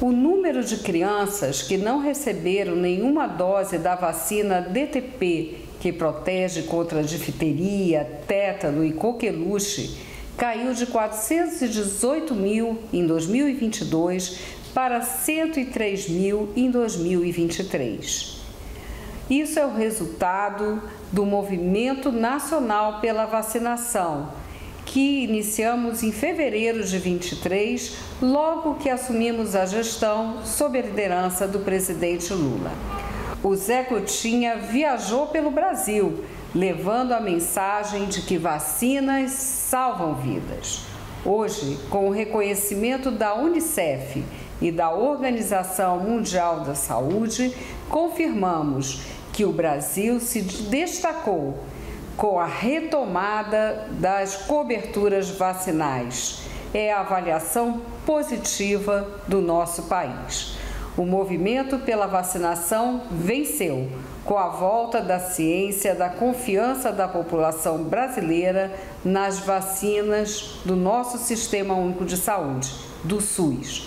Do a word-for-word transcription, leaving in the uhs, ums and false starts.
O número de crianças que não receberam nenhuma dose da vacina D T P, que protege contra difteria, tétano e coqueluche, caiu de quatrocentos e dezoito mil em dois mil e vinte e dois para cento e três mil em dois mil e vinte e três. Isso é o resultado do Movimento Nacional pela Vacinação, que iniciamos em fevereiro de vinte e três, logo que assumimos a gestão sob a liderança do presidente Lula. O Zé Gotinha viajou pelo Brasil, levando a mensagem de que vacinas salvam vidas. Hoje, com o reconhecimento da Unicef e da Organização Mundial da Saúde, confirmamos que o Brasil se destacou com a retomada das coberturas vacinais. É a avaliação positiva do nosso país. O movimento pela vacinação venceu, com a volta da ciência, da confiança da população brasileira nas vacinas do nosso Sistema Único de Saúde, do SUS.